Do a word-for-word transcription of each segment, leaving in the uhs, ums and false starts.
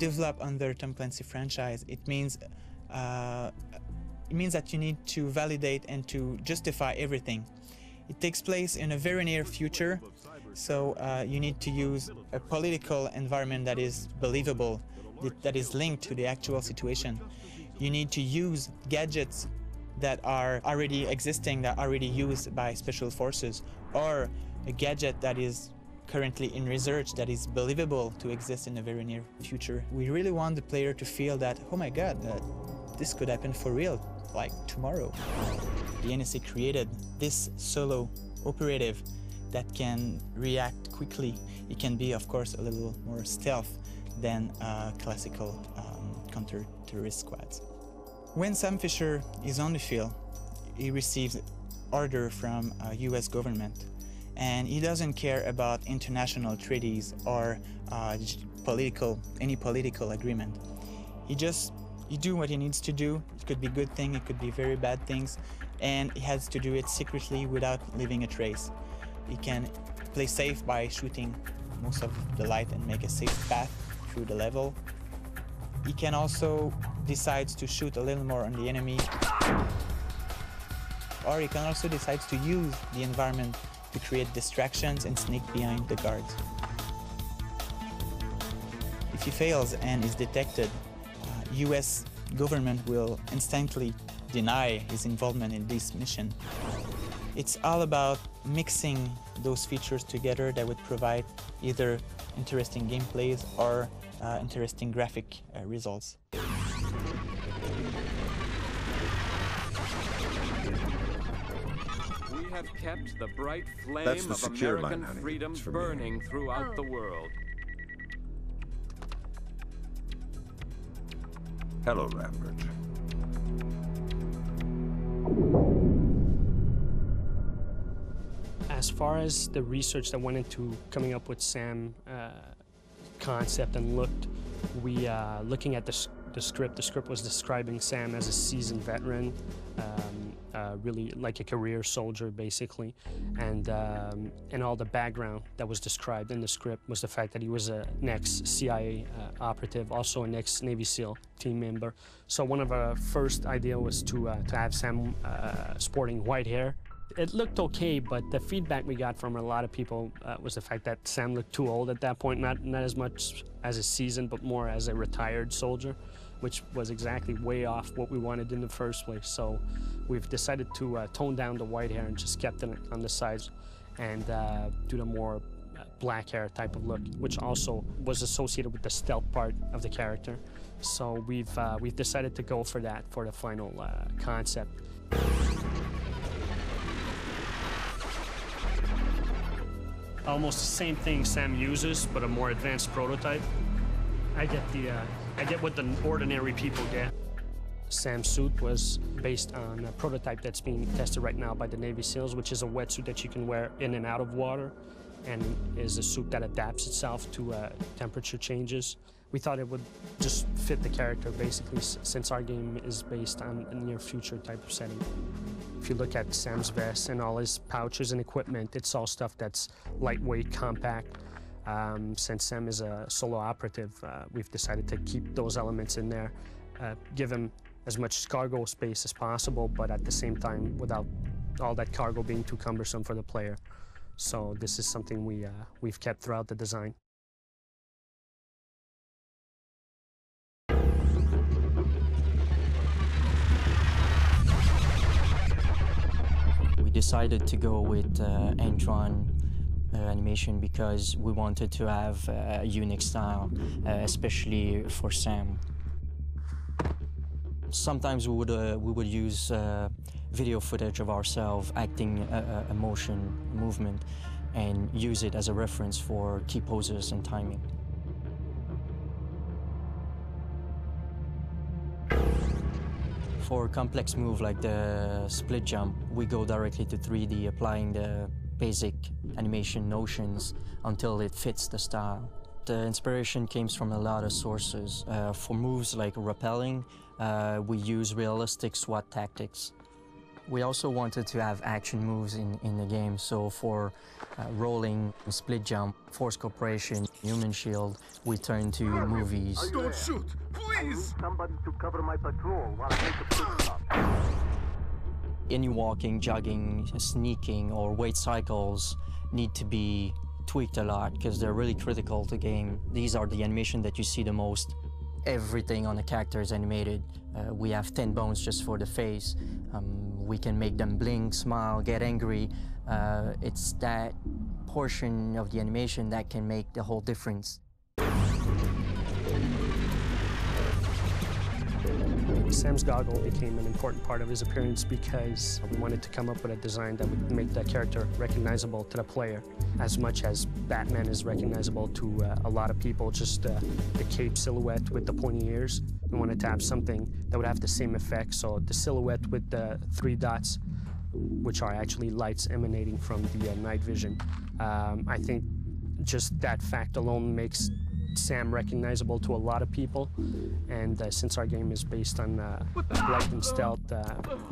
develop under Tom Clancy franchise, it means uh, it means that you need to validate and to justify everything. It takes place in a very near future, so uh, you need to use a political environment that is believable, that is linked to the actual situation. You need to use gadgets that are already existing, that are already used by special forces, or a gadget that is currently in research that is believable to exist in the very near future. We really want the player to feel that, oh my god, uh, this could happen for real, like tomorrow. The N S A created this solo operative that can react quickly. It can be, of course, a little more stealth than uh, classical um, counter-terrorist squads. When Sam Fisher is on the field, he receives order from uh, U S government, and he doesn't care about international treaties or uh, political, any political agreement. He just he do what he needs to do. It could be good thing, it could be very bad things, and he has to do it secretly without leaving a trace. He can play safe by shooting most of the light and make a safe path through the level. He can also decide to shoot a little more on the enemy, or he can also decide to use the environment to create distractions and sneak behind the guards. If he fails and is detected, uh, U S government will instantly deny his involvement in this mission. It's all about mixing those features together that would provide either interesting gameplays or uh, interesting graphic uh, results. We have kept the bright flame That's the of American line, freedom burning throughout the world. Hello, Lambert. As far as the research that went into coming up with Sam uh, concept and looked, we uh, looking at the, the script. The script was describing Sam as a seasoned veteran, um, uh, really like a career soldier, basically, and um, and all the background that was described in the script was the fact that he was a ex-C I A uh, operative, also an ex-Navy SEAL team member. So one of our first idea was to uh, to have Sam uh, sporting white hair. It looked okay, but the feedback we got from a lot of people uh, was the fact that Sam looked too old at that point, not, not as much as a seasoned, but more as a retired soldier, which was exactly way off what we wanted in the first place. So we've decided to uh, tone down the white hair and just kept it on the sides and uh, do the more black hair type of look, which also was associated with the stealth part of the character. So we've, uh, we've decided to go for that for the final uh, concept. Almost the same thing Sam uses, but a more advanced prototype. I get the, uh, I get what the ordinary people get. Sam's suit was based on a prototype that's being tested right now by the Navy SEALs, which is a wetsuit that you can wear in and out of water, and is a suit that adapts itself to uh, temperature changes. We thought it would just fit the character, basically, since our game is based on a near-future type of setting. If you look at Sam's vest and all his pouches and equipment, it's all stuff that's lightweight, compact. Um, since Sam is a solo operative, uh, we've decided to keep those elements in there, uh, give him as much cargo space as possible, but at the same time, without all that cargo being too cumbersome for the player. So this is something we, uh, we've kept throughout the design. Decided to go with uh, hand-drawn uh, animation because we wanted to have a unique style, uh, especially for Sam. Sometimes we would uh, we would use uh, video footage of ourselves acting a, a motion movement and use it as a reference for key poses and timing. For a complex move like the split jump, we go directly to three D, applying the basic animation notions until it fits the style. The inspiration comes from a lot of sources. Uh, for moves like rappelling, uh, we use realistic SWAT tactics. We also wanted to have action moves in, in the game, so for uh, rolling, split jump, force cooperation, human shield, we turned to movies. Don't shoot, please! I need somebody to cover my patrol while I make a pit stop. Any walking, jogging, sneaking, or weight cycles need to be tweaked a lot because they're really critical to game. These are the animation that you see the most. Everything on the character is animated. Uh, we have ten bones just for the face. Um, we can make them blink, smile, get angry. Uh, it's that portion of the animation that can make the whole difference. Sam's goggle became an important part of his appearance because we wanted to come up with a design that would make that character recognizable to the player, as much as Batman is recognizable to uh, a lot of people, just uh, the cape silhouette with the pointy ears. We wanted to have something that would have the same effect, so the silhouette with the three dots, which are actually lights emanating from the uh, night vision. Um, I think just that fact alone makes Sam recognizable to a lot of people, and uh, since our game is based on uh, light and stealth, uh,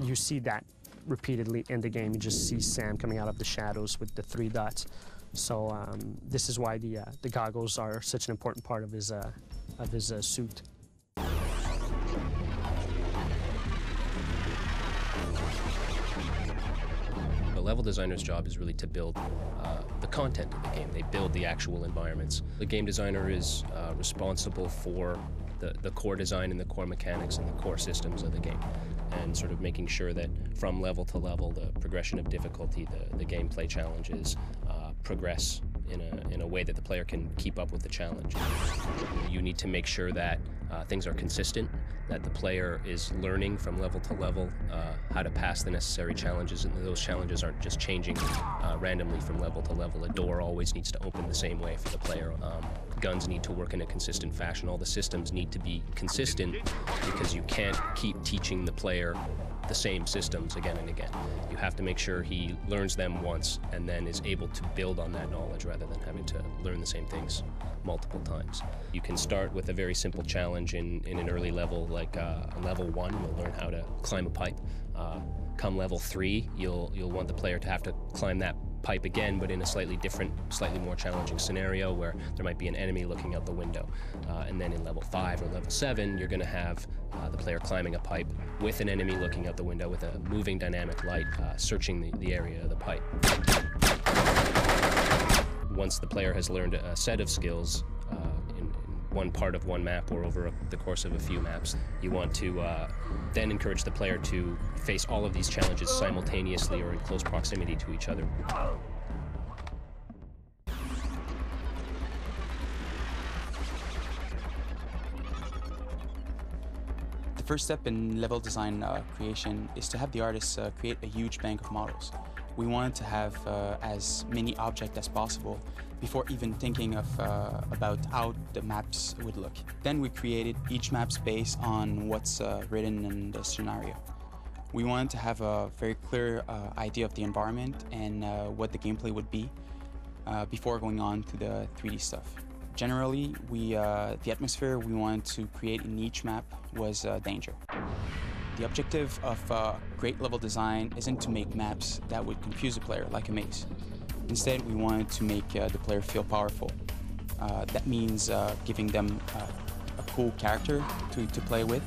you see that repeatedly in the game. You just see Sam coming out of the shadows with the three dots. So um, this is why the uh, the goggles are such an important part of his uh, of his uh, suit. Level designer's job is really to build uh, the content of the game. They build the actual environments. The game designer is uh, responsible for the, the core design and the core mechanics and the core systems of the game, and sort of making sure that from level to level, the progression of difficulty, the, the gameplay challenges uh, progress in a, in a way that the player can keep up with the challenge. You need to make sure that Uh, things are consistent, that the player is learning from level to level uh, how to pass the necessary challenges, and those challenges aren't just changing uh, randomly from level to level. A door always needs to open the same way for the player. Um, guns need to work in a consistent fashion. All the systems need to be consistent because you can't keep teaching the player the same systems again and again. You have to make sure he learns them once and then is able to build on that knowledge rather than having to learn the same things multiple times. You can start with a very simple challenge in, in an early level, like uh, level one, you'll learn how to climb a pipe. Uh, come level three, you'll, you'll want the player to have to climb that pipe again, but in a slightly different, slightly more challenging scenario where there might be an enemy looking out the window. Uh, and then in level five or level seven, you're going to have uh, the player climbing a pipe with an enemy looking out the window with a moving dynamic light uh, searching the, the area of the pipe. Once the player has learned a set of skills uh, in, in one part of one map or over a, the course of a few maps, you want to uh, then encourage the player to face all of these challenges simultaneously or in close proximity to each other. The first step in level design uh, creation is to have the artists uh, create a huge bank of models. We wanted to have uh, as many objects as possible before even thinking of uh, about how the maps would look. Then we created each map based on what's uh, written in the scenario. We wanted to have a very clear uh, idea of the environment and uh, what the gameplay would be uh, before going on to the three D stuff. Generally, we, uh, the atmosphere we wanted to create in each map was uh, danger. The objective of uh, great level design isn't to make maps that would confuse the player like a maze. Instead, we wanted to make uh, the player feel powerful. Uh, that means uh, giving them uh, a cool character to, to play with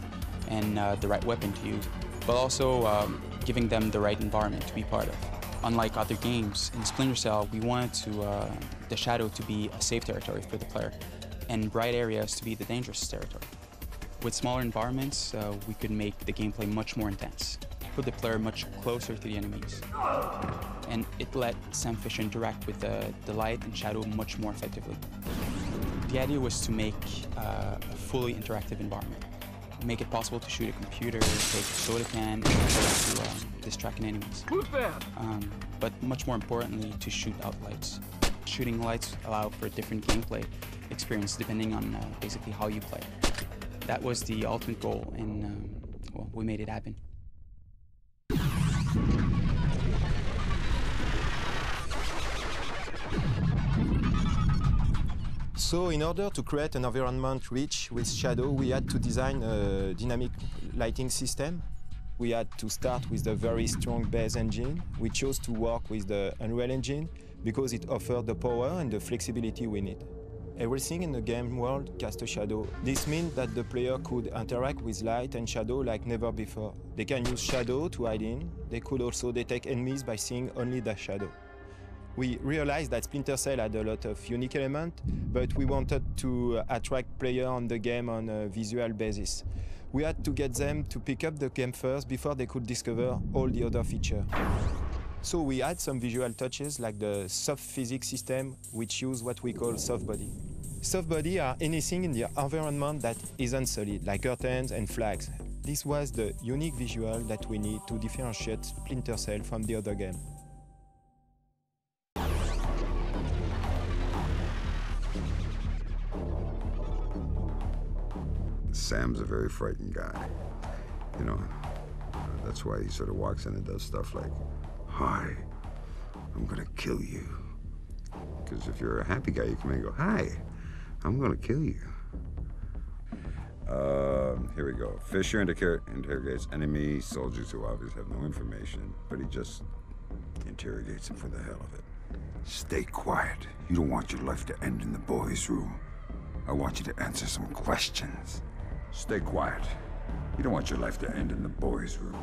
and uh, the right weapon to use, but also um, giving them the right environment to be part of. Unlike other games, in Splinter Cell, we wanted to, uh, the shadow to be a safe territory for the player and bright areas to be the dangerous territory. With smaller environments, uh, we could make the gameplay much more intense, put the player much closer to the enemies, and it let Sam Fisher interact with uh, the light and shadow much more effectively. The idea was to make uh, a fully interactive environment, make it possible to shoot a computer, take a soda can, and to uh, distract enemies. Um, but much more importantly, to shoot out lights. Shooting lights allow for a different gameplay experience depending on uh, basically how you play. That was the ultimate goal, and um, well, we made it happen. So in order to create an environment rich with shadow, we had to design a dynamic lighting system We had to start with a very strong base engine. We chose to work with the Unreal Engine because it offered the power and the flexibility we need. Everything in the game world casts a shadow. This means that the player could interact with light and shadow like never before. They can use shadow to hide in. They could also detect enemies by seeing only the shadow. We realized that Splinter Cell had a lot of unique elements, but we wanted to attract players on the game on a visual basis. We had to get them to pick up the game first before they could discover all the other features. So we had some visual touches like the soft physics system, which use what we call soft body. Soft body are anything in the environment that isn't solid, like curtains and flags. This was the unique visual that we need to differentiate Splinter Cell from the other game. Sam's a very frightened guy, you know. That's why he sort of walks in and does stuff like, "Hi, I'm gonna kill you." Because if you're a happy guy, you come in and go, "Hi, I'm gonna kill you." Um, here we go. Fisher inter interrogates enemy soldiers who obviously have no information, but he just interrogates them for the hell of it. "Stay quiet. You don't want your life to end in the boys' room. I want you to answer some questions." "Stay quiet. You don't want your life to end in the boys' room.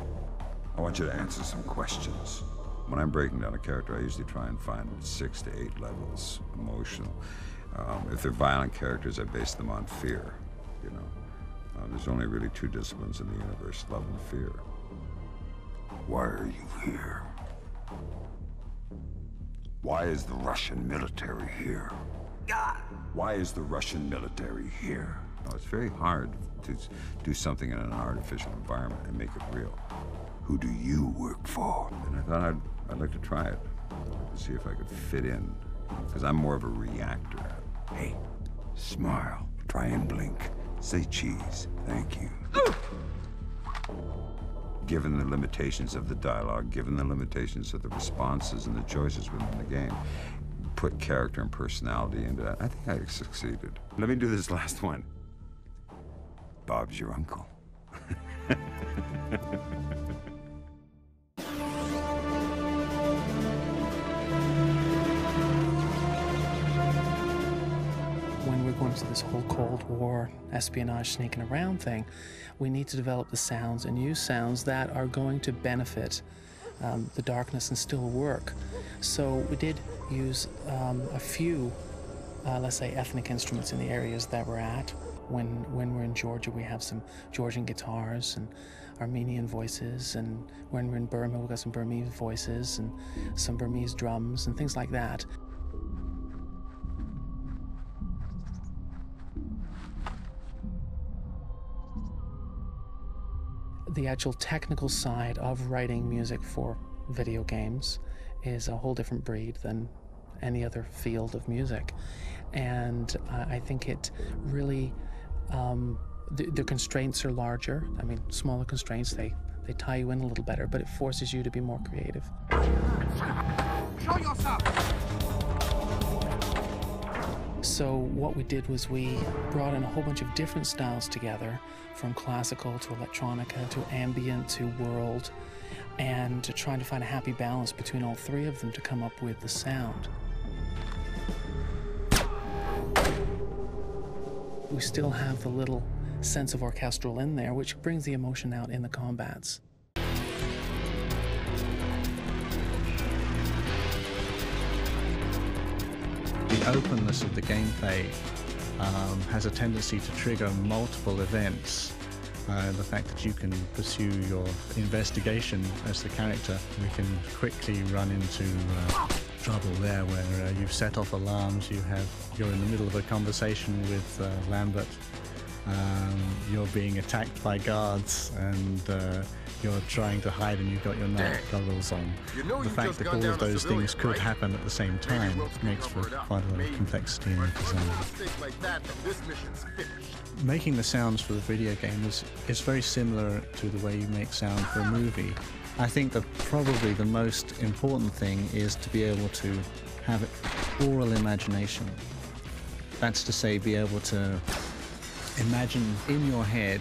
I want you to answer some questions." When I'm breaking down a character, I usually try and find six to eight levels emotional. Um, if they're violent characters, I base them on fear, you know. Uh, there's only really two disciplines in the universe, love and fear. "Why are you here? Why is the Russian military here? Why is the Russian military here?" No, it's very hard to do something in an artificial environment and make it real. "Who do you work for?" And I thought I'd, I'd like to try it, to see if I could fit in, because I'm more of a reactor. "Hey, smile, try and blink, say cheese, thank you." Given the limitations of the dialogue, given the limitations of the responses and the choices within the game, put character and personality into that. I think I succeeded. Let me do this last one. "Bob's your uncle." When we're going to this whole Cold War espionage sneaking around thing, we need to develop the sounds and use sounds that are going to benefit Um, the darkness and still work. So we did use um, a few, uh, let's say, ethnic instruments in the areas that we're at. When, when we're in Georgia, we have some Georgian guitars and Armenian voices, and when we're in Burma, we've got some Burmese voices and some Burmese drums and things like that. The actual technical side of writing music for video games is a whole different breed than any other field of music. And uh, I think it really, um, the, the constraints are larger. I mean, smaller constraints, they, they tie you in a little better, but it forces you to be more creative. Show yourself! So what we did was we brought in a whole bunch of different styles together, from classical to electronica to ambient to world, and to trying to find a happy balance between all three of them to come up with the sound. We still have the little sense of orchestral in there, which brings the emotion out in the combats. The openness of the gameplay um, has a tendency to trigger multiple events. Uh, the fact that you can pursue your investigation as the character, we can quickly run into uh, trouble there where uh, you've set off alarms, you have, you're in the middle of a conversation with uh, Lambert, um, you're being attacked by guards, and uh, you're trying to hide and you've got your night goggles on. You know, the fact that all of those civilian, things could right? happen at the same time we'll makes for quite a lot of complexity in the design. Like that, this making the sounds for the video game is, is very similar to the way you make sound for a movie. I think that probably the most important thing is to be able to have oral imagination. That's to say, be able to imagine in your head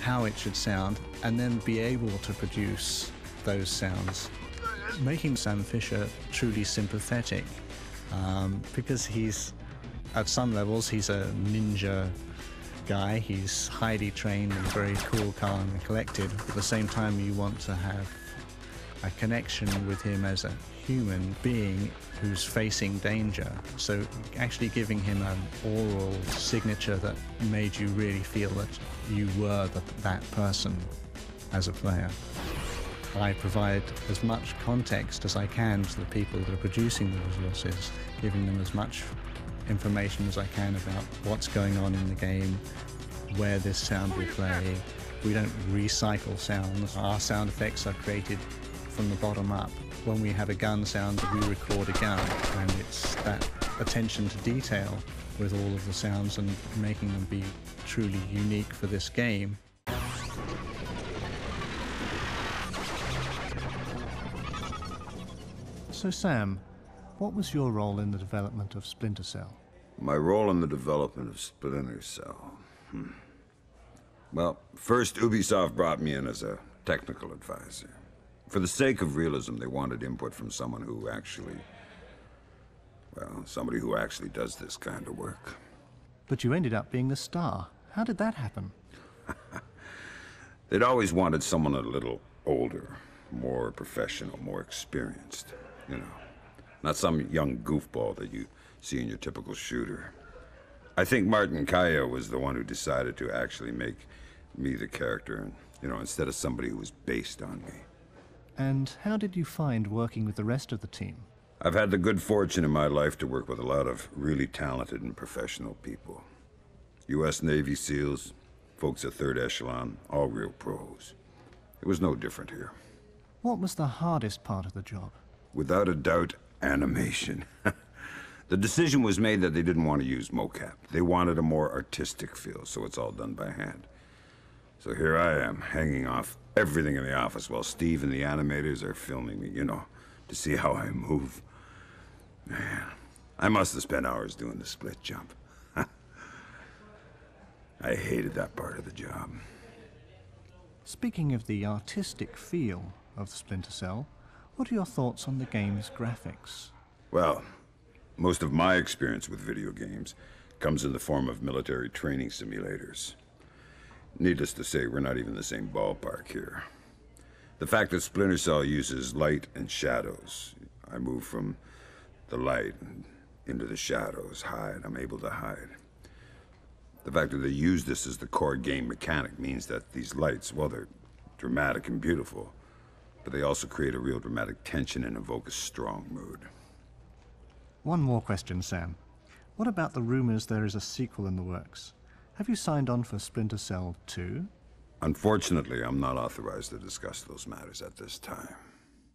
how it should sound, and then be able to produce those sounds, making Sam Fisher truly sympathetic, um, because he's, at some levels, he's a ninja guy. He's highly trained and very cool, calm and collected. At the same time, you want to have a connection with him as a human being who's facing danger. So actually giving him an oral signature that made you really feel that you were the, that person as a player. I provide as much context as I can to the people that are producing the resources, giving them as much information as I can about what's going on in the game, where this sound will play. We don't recycle sounds. Our sound effects are created from the bottom up. When we have a gun sound, we record a gun, and it's that attention to detail with all of the sounds and making them be truly unique for this game. So Sam, what was your role in the development of Splinter Cell? My role in the development of Splinter Cell? Hmm. Well, first Ubisoft brought me in as a technical advisor. For the sake of realism, they wanted input from someone who actually, well, somebody who actually does this kind of work. But you ended up being the star. How did that happen? They'd always wanted someone a little older, more professional, more experienced, you know. Not some young goofball that you see in your typical shooter. I think Martin Caya was the one who decided to actually make me the character, you know, instead of somebody who was based on me. And how did you find working with the rest of the team? I've had the good fortune in my life to work with a lot of really talented and professional people. U S Navy SEALs, folks at Third Echelon, all real pros. It was no different here. What was the hardest part of the job? Without a doubt, animation. The decision was made that they didn't want to use mocap. They wanted a more artistic feel, so it's all done by hand. So here I am, hanging off everything in the office while Steve and the animators are filming me, you know, to see how I move. Man, I must have spent hours doing the split jump. I hated that part of the job. Speaking of the artistic feel of Splinter Cell, what are your thoughts on the game's graphics? Well, most of my experience with video games comes in the form of military training simulators. Needless to say, we're not even the same ballpark here. The fact that Splinter Cell uses light and shadows. I move from the light and into the shadows, hide, I'm able to hide. The fact that they use this as the core game mechanic means that these lights, well, they're dramatic and beautiful, but they also create a real dramatic tension and evoke a strong mood. One more question, Sam. What about the rumors there is a sequel in the works? Have you signed on for Splinter Cell two? Unfortunately, I'm not authorized to discuss those matters at this time.